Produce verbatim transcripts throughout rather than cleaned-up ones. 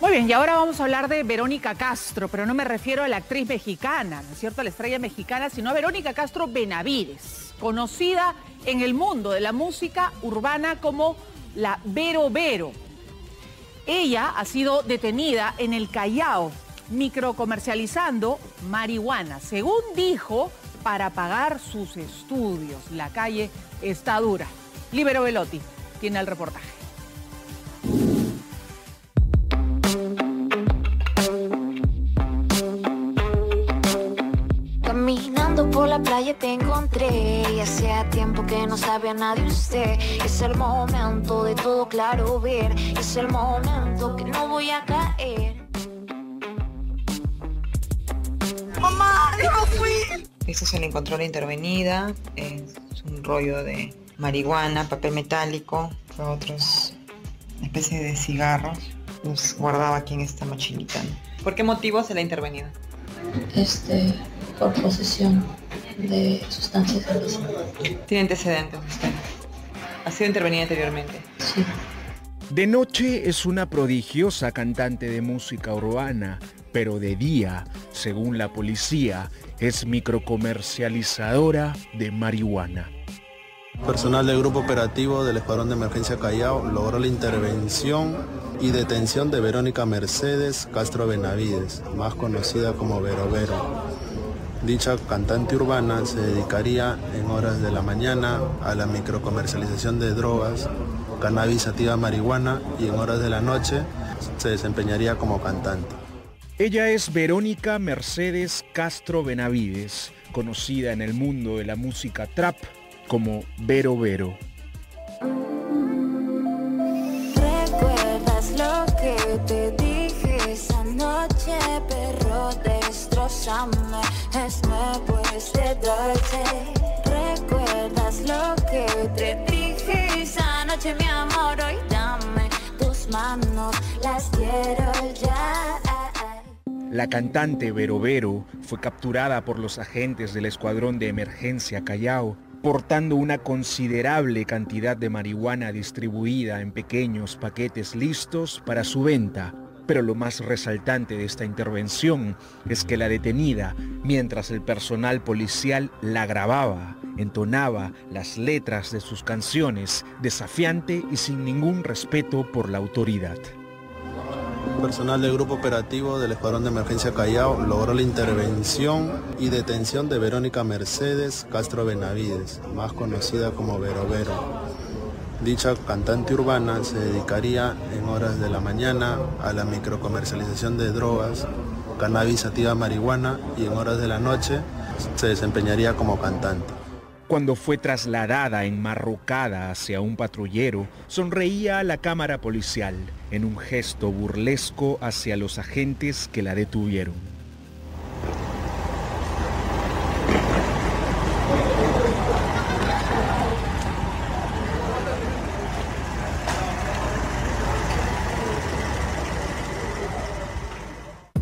Muy bien, y ahora vamos a hablar de Verónica Castro, pero no me refiero a la actriz mexicana, ¿no es cierto?, a la estrella mexicana, sino a Verónica Castro Benavides, conocida en el mundo de la música urbana como la Vero Vero. Ella ha sido detenida en el Callao, microcomercializando marihuana, según dijo, para pagar sus estudios. La calle está dura. Libero Velotti tiene el reportaje. Por la playa te encontré y hacía tiempo que no sabía nadie usted. Es el momento de todo claro ver, es el momento que no voy a caer. ¡Mamá, no fui! Eso se le encontró la intervenida, es un rollo de marihuana, papel metálico, otros especies de cigarros. Los guardaba aquí en esta mochilita, ¿no? ¿Por qué motivo se le ha intervenido? Este... por posesión de sustancias ilícitas. ¿Tiene antecedentes usted? ¿Ha sido intervenida anteriormente? Sí. De noche es una prodigiosa cantante de música urbana, pero de día, según la policía, es microcomercializadora de marihuana. Personal del grupo operativo del Escuadrón de Emergencia Callao logró la intervención y detención de Verónica Mercedes Castro Benavides, más conocida como Vero Vero. Dicha cantante urbana se dedicaría en horas de la mañana a la microcomercialización de drogas, cannabis sativa, marihuana, y en horas de la noche se desempeñaría como cantante. Ella es Verónica Mercedes Castro Benavides, conocida en el mundo de la música trap como Vero Vero. ¿Recuerdas lo que te dije esa noche, perro? Destrozame, es nuevo este dolce. ¿Recuerdas lo que te dije esa noche, mi amor? Hoy dame tus manos, las quiero ya. La cantante Vero Vero fue capturada por los agentes del Escuadrón de Emergencia Callao, portando una considerable cantidad de marihuana distribuida en pequeños paquetes listos para su venta. Pero lo más resaltante de esta intervención es que la detenida, mientras el personal policial la grababa, entonaba las letras de sus canciones, desafiante y sin ningún respeto por la autoridad. Personal del grupo operativo del Escuadrón de Emergencia Callao logró la intervención y detención de Verónica Mercedes Castro Benavides, más conocida como Vero Vero. Dicha cantante urbana se dedicaría en horas de la mañana a la microcomercialización de drogas, cannabis sativa, marihuana, y en horas de la noche se desempeñaría como cantante. Cuando fue trasladada enmarrocada hacia un patrullero, sonreía a la cámara policial en un gesto burlesco hacia los agentes que la detuvieron.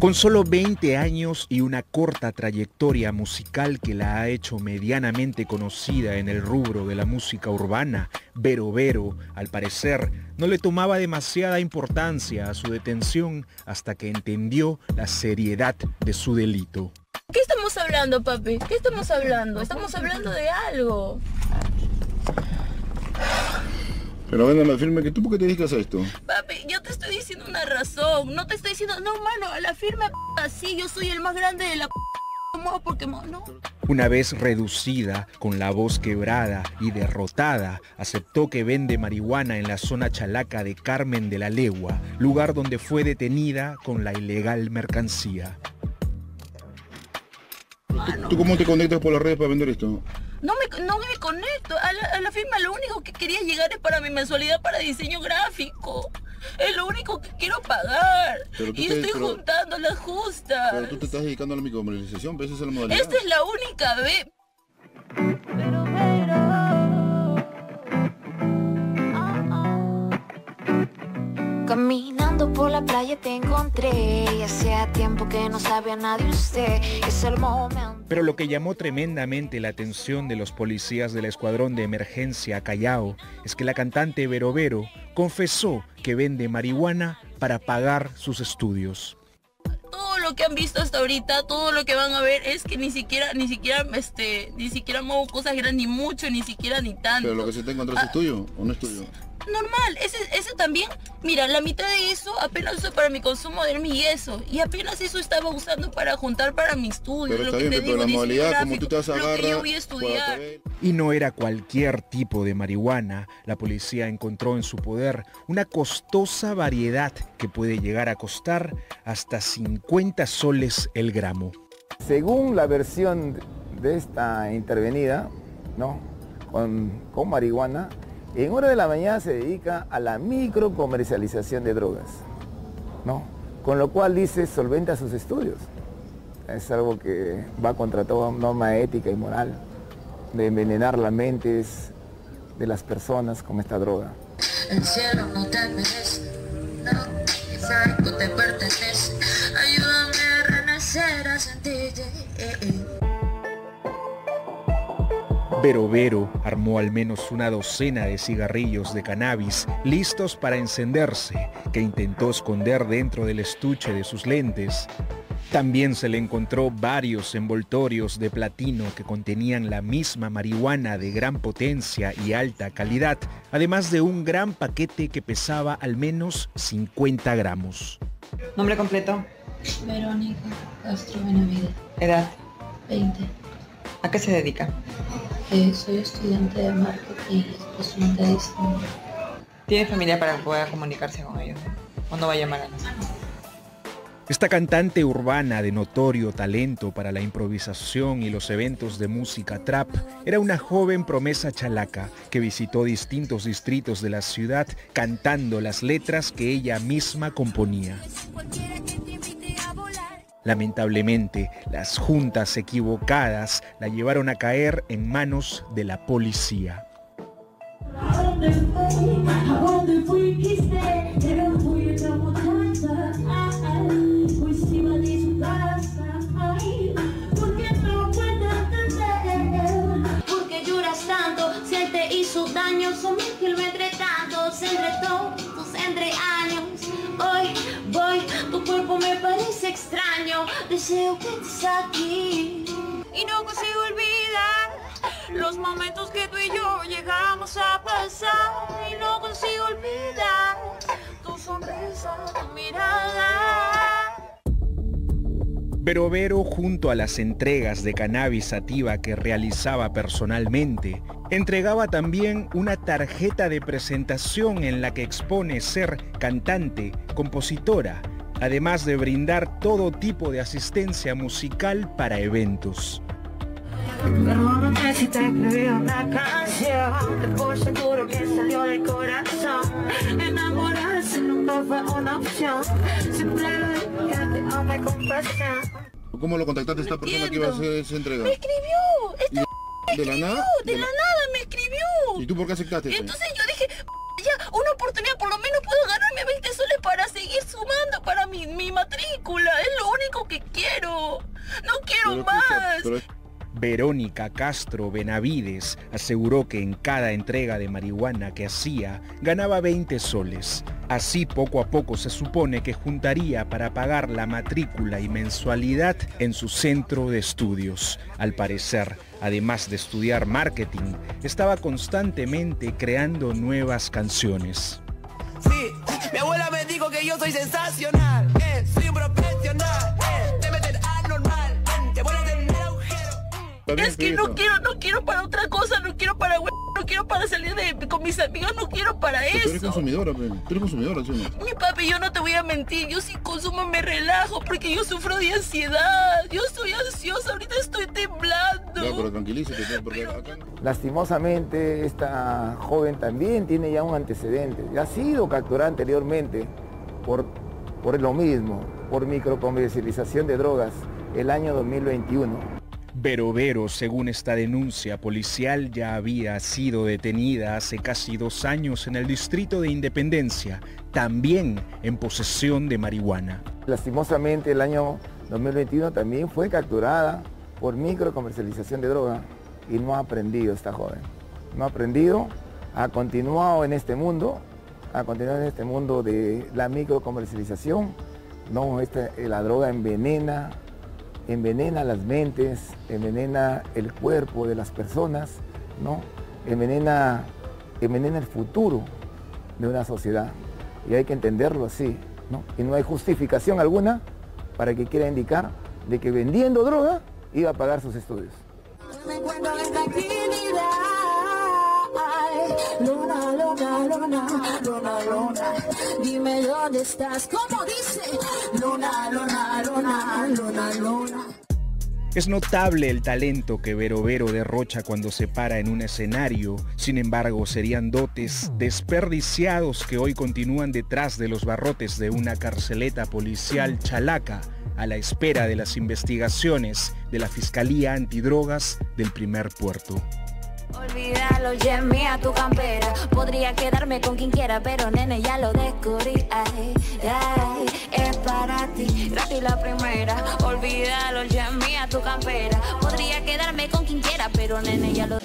Con solo veinte años y una corta trayectoria musical que la ha hecho medianamente conocida en el rubro de la música urbana, Vero Vero, al parecer, no le tomaba demasiada importancia a su detención hasta que entendió la seriedad de su delito. ¿Qué estamos hablando, papi? ¿Qué estamos hablando? Estamos hablando de algo. Pero bueno, la firma, que tú, ¿por qué te dedicas a esto? Papi, yo te estoy diciendo una razón, no te estoy diciendo, no, mano, a la firma, sí, yo soy el más grande de la como Pokémon, ¿no? Una vez reducida, con la voz quebrada y derrotada, aceptó que vende marihuana en la zona chalaca de Carmen de la Legua, lugar donde fue detenida con la ilegal mercancía. ¿Tú, ¿Tú cómo te conectas por las redes para vender esto? No me, no me conecto, a la, a la firma lo único que quería llegar es para mi mensualidad para diseño gráfico. Es lo único que quiero pagar. Y te, estoy pero, juntando las justas. Pero tú te estás dedicando a la microcomercialización, pero esa es la modalidad. Esta es la única vez. Pero, pero... Caminando por la playa te encontré y hacía tiempo que no sabía nadie usted, es el momento. Pero lo que llamó tremendamente la atención de los policías del Escuadrón de Emergencia Callao es que la cantante Vero Vero confesó que vende marihuana para pagar sus estudios. Todo lo que han visto hasta ahorita, todo lo que van a ver es que ni siquiera, ni siquiera, este, ni siquiera muevo cosas grandes, ni mucho, ni siquiera, ni tanto. Pero lo que se te encontró, ah, es tuyo o no es tuyo. Normal, ese, ese también, mira, la mitad de eso apenas uso para mi consumo de mi yeso, y apenas eso estaba usando para juntar para mi estudio. Pero lo está que bien, te pero digo, la modalidad, gráfico, como tú te vas a agarrar, yo voy a estudiar. Y no era cualquier tipo de marihuana. La policía encontró en su poder una costosa variedad que puede llegar a costar hasta cincuenta soles el gramo. Según la versión de esta intervenida, ¿no?, con, con marihuana, en hora de la mañana se dedica a la microcomercialización de drogas, ¿no? Con lo cual, dice, solventa sus estudios. Es algo que va contra toda norma ética y moral, de envenenar las mentes de las personas con esta droga. El cielo no te merece, no, exacto, te pertenece. Ayúdame a renacer, a sentirte. Vero Vero armó al menos una docena de cigarrillos de cannabis listos para encenderse, que intentó esconder dentro del estuche de sus lentes. También se le encontró varios envoltorios de platino que contenían la misma marihuana de gran potencia y alta calidad, además de un gran paquete que pesaba al menos cincuenta gramos. Nombre completo. Verónica Castro Benavides. Edad. veinte. ¿A qué se dedica? Eh, soy estudiante de marketing y especialista de diseño. ¿Tiene familia para poder comunicarse con ellos? ¿O no va a llamar a nosotros? Esta cantante urbana de notorio talento para la improvisación y los eventos de música trap era una joven promesa chalaca que visitó distintos distritos de la ciudad cantando las letras que ella misma componía. Lamentablemente, las juntas equivocadas la llevaron a caer en manos de la policía. ¿Por qué lloras tanto? Si él te hizo daño, son mil kilómetros tantos entre todos, entre años. Hoy voy, tu cuerpo me parece extraño, deseo que estés aquí. Y no consigo olvidar los momentos que tú y yo llegamos a pasar. Y no consigo olvidar tu sonrisa, tu mirada. Vero Vero, junto a las entregas de cannabis sativa que realizaba personalmente, entregaba también una tarjeta de presentación en la que expone ser cantante, compositora, además de brindar todo tipo de asistencia musical para eventos. ¿Cómo lo contactaste a esta persona que iba a hacer esa entrega? Me escribió, esta me escribió, ¿de la nada? De la nada me escribió. ¿Y tú por qué aceptaste? Y entonces yo dije, ya, una oportunidad, por lo menos puedo ganarme veinte soles para seguir sumando para mi, mi matrícula. Es lo único que quiero. No quiero pero más. Escucha, pero... Verónica Castro Benavides aseguró que en cada entrega de marihuana que hacía ganaba veinte soles. Así poco a poco se supone que juntaría para pagar la matrícula y mensualidad en su centro de estudios. Al parecer, además de estudiar marketing, estaba constantemente creando nuevas canciones. Sí, mi abuela me dijo que yo soy sensacional, eh, soy un profesional, eh, de meter anormal, eh, te voy a tener agujero. Es que no quiero, no quiero para otra cosa, no quiero para hue... no quiero para salir de, con mis amigos, no quiero para pero eso. Tú eres consumidora, tú eres consumidora, ¿sí o no? Mi papi, yo no te voy a mentir, yo sin consumo me relajo porque yo sufro de ansiedad, yo estoy ansiosa, ahorita estoy temblando. Ya, pero tranquilízate, porque pero... acá... Lastimosamente, esta joven también tiene ya un antecedente, ya ha sido capturada anteriormente por, por lo mismo, por microcomercialización de drogas, el año dos mil veintiuno. Vero Vero, según esta denuncia policial, ya había sido detenida hace casi dos años en el distrito de Independencia, también en posesión de marihuana. Lastimosamente, el año dos mil veintiuno también fue capturada por microcomercialización de droga y no ha aprendido esta joven. No ha aprendido, ha continuado en este mundo, a continuar en este mundo de la microcomercialización. No, esta, la droga envenena, envenena las mentes, envenena el cuerpo de las personas, ¿no? envenena, envenena el futuro de una sociedad, y hay que entenderlo así, ¿no? Y no hay justificación alguna para que quiera indicar de que vendiendo droga iba a pagar sus estudios. Luna, luna, luna, luna, luna, dime dónde estás, como dice, luna, luna, luna, luna, luna. Es notable el talento que Vero Vero derrocha cuando se para en un escenario. Sin embargo, serían dotes desperdiciados que hoy continúan detrás de los barrotes de una carceleta policial chalaca, a la espera de las investigaciones de la Fiscalía Antidrogas del Primer Puerto. Olvídalo, Jemmy, a tu campera. Podría quedarme con quien quiera, pero nene, ya lo descubrí. Ay, ay, es para ti, gratis la primera. Olvídalo, Jemmy, a tu campera. Podría quedarme con quien quiera, pero nene, ya lo descubrí.